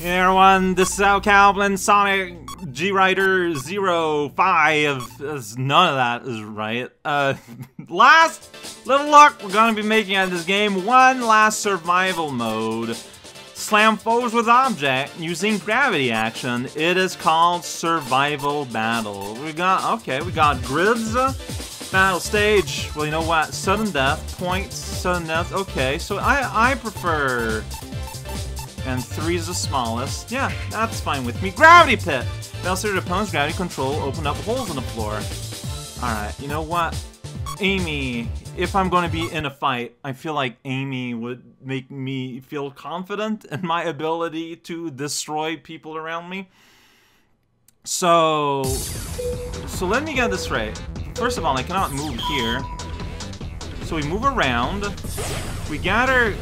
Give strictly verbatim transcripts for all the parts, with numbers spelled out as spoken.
Hey everyone, this is Al Kalblin, Sonic G-Rider zero five, that's, none of that is right. Uh, last little luck we're gonna be making out of this game, one last survival mode. Slam foes with object using gravity action. It is called Survival Battle. We got, okay, we got grids, battle stage. Well, you know what, sudden death, points, sudden death, okay, so I, I prefer... And three's the smallest. Yeah, that's fine with me. Gravity pit! Bellsir opponent's gravity control open up holes in the floor. Alright, you know what? Amy, if I'm gonna be in a fight, I feel like Amy would make me feel confident in my ability to destroy people around me. So... So let me get this right. First of all, I cannot move here. So we move around. We gather...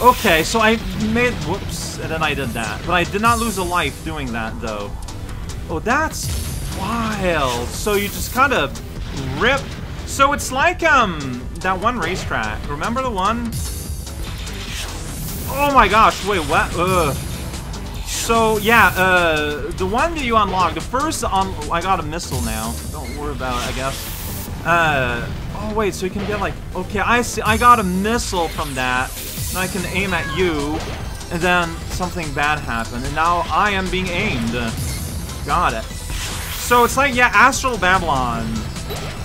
Okay, so I made, whoops, and then I did that. But I did not lose a life doing that, though. Oh, that's wild. So you just kind of rip. So it's like, um, that one racetrack. Remember the one? Oh my gosh, wait, what? Ugh. So, yeah, uh, the one that you unlock, the first, on oh, I got a missile now. Don't worry about it, I guess. Uh, oh wait, so you can get like, okay, I see, I got a missile from that. Now I can aim at you, and then something bad happened, and now I am being aimed. Got it. So it's like, yeah, Astral Babylon.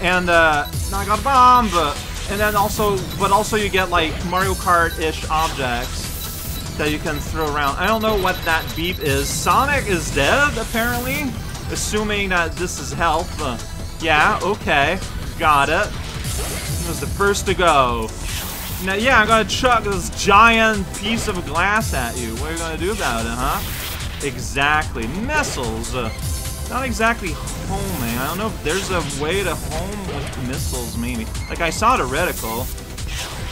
And, uh, now I got a bomb, and then also, but also you get, like, Mario Kart-ish objects that you can throw around. I don't know what that beep is. Sonic is dead, apparently, assuming that this is health. Uh, yeah, okay, got it. He was the first to go. Now, yeah, I'm gonna chuck this giant piece of glass at you. What are you gonna do about it, huh? Exactly. Missiles. Uh, not exactly homing. I don't know if there's a way to home with missiles, maybe. Like, I saw the reticle,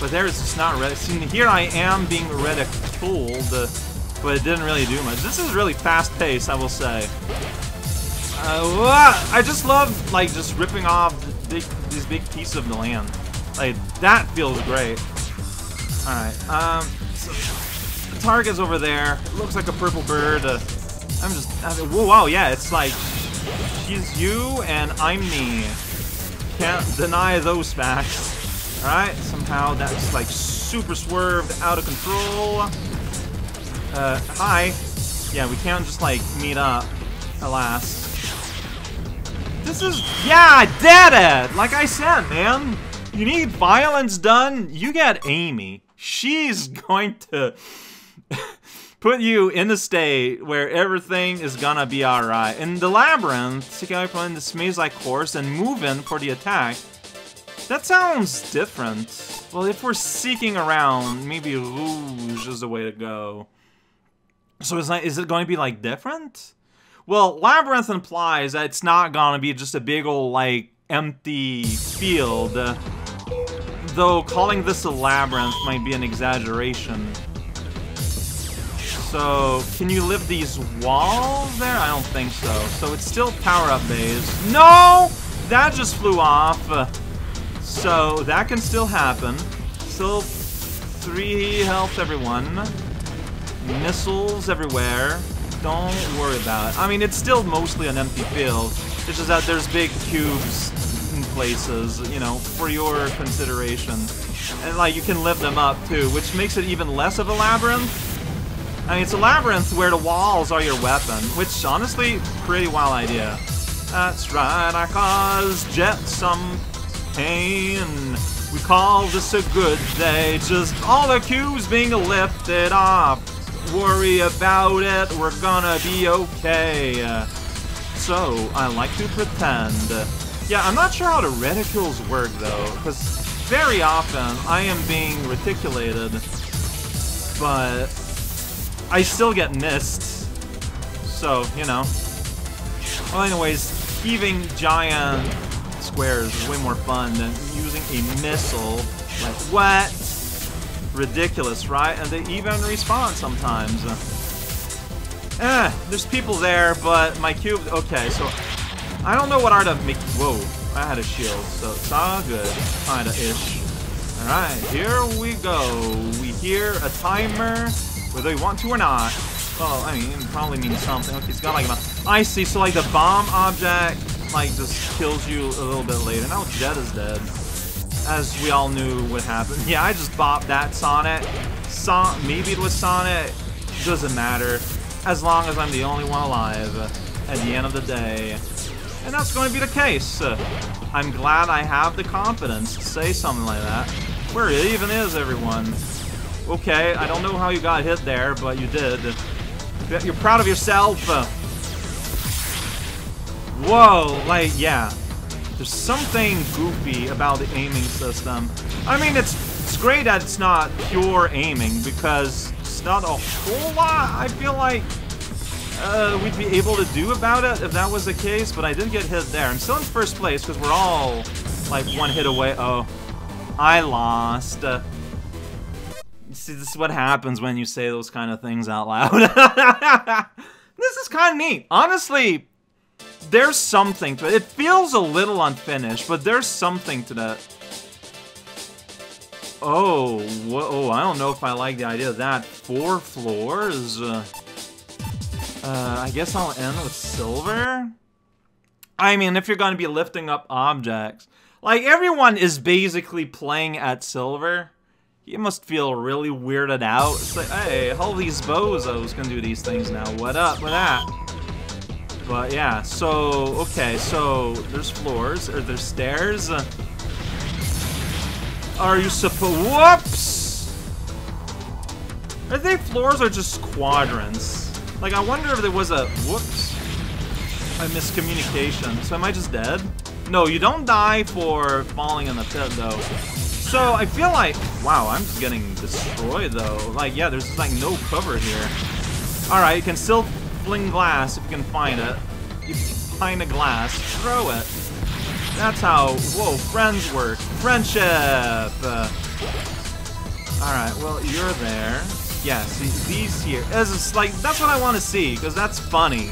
but there it's just not reticle. See, here I am being reticuled, uh, but it didn't really do much. This is really fast-paced, I will say. Uh, I just love, like, just ripping off the big, these big pieces of the land. Like, that feels great. Alright, um, so the target's over there. It looks like a purple bird. Uh, I'm just, I mean, whoa, wow, yeah, it's like, she's you and I'm me. Can't deny those facts. Alright, somehow that's like super swerved out of control. Uh, hi. Yeah, we can't just like meet up, alas. This is, yeah, dead it! Like I said, man. You need violence done, you get Amy. She's going to put you in a state where everything is gonna be alright. In the labyrinth, seek out your opponent in this maze-like course and move in for the attack. That sounds different. Well, if we're seeking around, maybe Rouge is the way to go. So it's like, is it going to be like different? Well, labyrinth implies that it's not gonna be just a big old like empty field. Uh, Though calling this a labyrinth might be an exaggeration. So, can you live these walls there? I don't think so. So it's still power-up bays. No! That just flew off. Uh, so that can still happen. Still three health everyone. Missiles everywhere. Don't worry about it. I mean, it's still mostly an empty field. It's just that there's big cubes in places, you know, for your consideration. And, like, you can lift them up, too, which makes it even less of a labyrinth. I mean, it's a labyrinth where the walls are your weapon, which, honestly, pretty wild idea. That's right, I caused Jet some pain. We call this a good day. Just all the cubes being lifted off. Worry about it, we're gonna be okay. So, I like to pretend. Yeah, I'm not sure how the reticules work though, because very often I am being reticulated, but I still get missed. So, you know. Well, anyways, heaving giant squares is way more fun than using a missile. Like, what? Ridiculous, right? And they even respawn sometimes. Eh, there's people there, but my cube... Okay, so... I don't know what are the... Whoa, I had a shield, so it's all good. Kinda-ish. Alright, here we go. We hear a timer. whether we want to or not. Well, I mean, it probably means something. Okay, it's got like a... I see, so like the bomb object, like, just kills you a little bit later. Now Jet is dead. As we all knew would happen. Yeah, I just bopped that Sonnet. Son Maybe it was Sonnet. Doesn't matter. As long as I'm the only one alive at the end of the day. And that's going to be the case. I'm glad I have the confidence to say something like that. Where it even is, everyone. Okay, I don't know how you got hit there, but you did. You're proud of yourself. Whoa, like, yeah. There's something goofy about the aiming system. I mean, it's, it's great that it's not pure aiming, because it's not a whole lot, I feel like, uh, we'd be able to do about it if that was the case, but I did get hit there. I'm still in first place, because we're all, like, one hit away. Oh, I lost. Uh, see, this is what happens when you say those kind of things out loud. This is kind of neat. Honestly... There's something to it. It feels a little unfinished, but there's something to that. Oh, whoa, I don't know if I like the idea of that. Four floors? Uh, I guess I'll end with silver? I mean, if you're gonna be lifting up objects. Like, everyone is basically playing at silver. You must feel really weirded out. It's like, hey, all these bozos can do these things now. What up with that? But yeah, so, okay, so there's floors, or there's stairs. Are you supposed, whoops! Are they floors or just quadrants? Like, I wonder if there was a, whoops, a miscommunication. So am I just dead? No, you don't die for falling in the pit, though. So I feel like, wow, I'm just getting destroyed, though. Like, yeah, there's just, like, no cover here. All right, you can still... Fling glass if you can find it. If you find a glass, throw it. That's how, whoa, friends work. Friendship! Uh, Alright, well, you're there. Yeah, see, these here. As it's like, that's what I want to see, because that's funny.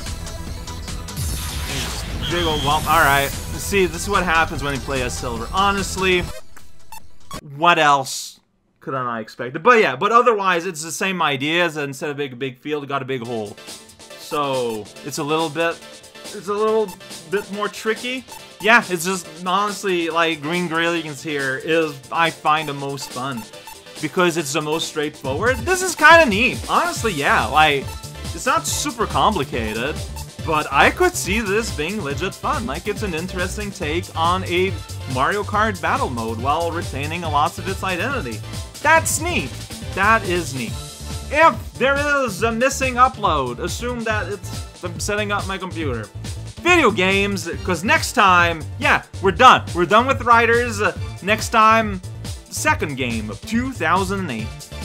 Big old wump. Alright, see, this is what happens when you play as silver. Honestly, what else could I expect? But yeah, but otherwise, it's the same ideas. Instead of a big, big field, you got a big hole. So, it's a little bit, it's a little bit more tricky. Yeah, it's just, honestly, like, Green Grillions here is, I find, the most fun. Because it's the most straightforward. This is kind of neat. Honestly, yeah, like, it's not super complicated. But I could see this being legit fun. Like, it's an interesting take on a Mario Kart battle mode while retaining a lot of its identity. That's neat. That is neat. If there is a missing upload, assume that it's I'm setting up my computer. Video games, because next time, yeah, we're done. We're done with Riders. Next time, second game of two thousand eight.